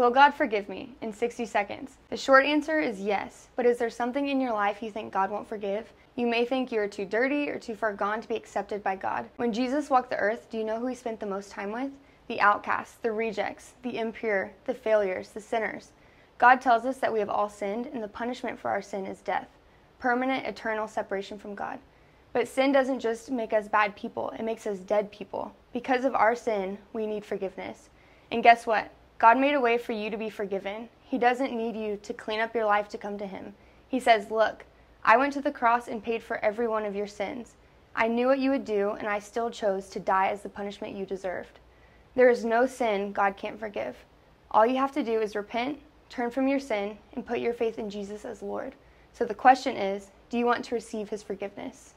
Will God forgive me in 60 seconds? The short answer is yes, but is there something in your life you think God won't forgive? You may think you are too dirty or too far gone to be accepted by God. When Jesus walked the earth, do you know who he spent the most time with? The outcasts, the rejects, the impure, the failures, the sinners. God tells us that we have all sinned, and the punishment for our sin is death, permanent, eternal separation from God. But sin doesn't just make us bad people, it makes us dead people. Because of our sin, we need forgiveness. And guess what? God made a way for you to be forgiven. He doesn't need you to clean up your life to come to him. He says, look, I went to the cross and paid for every one of your sins. I knew what you would do, and I still chose to die as the punishment you deserved. There is no sin God can't forgive. All you have to do is repent, turn from your sin, and put your faith in Jesus as Lord. So the question is, do you want to receive his forgiveness?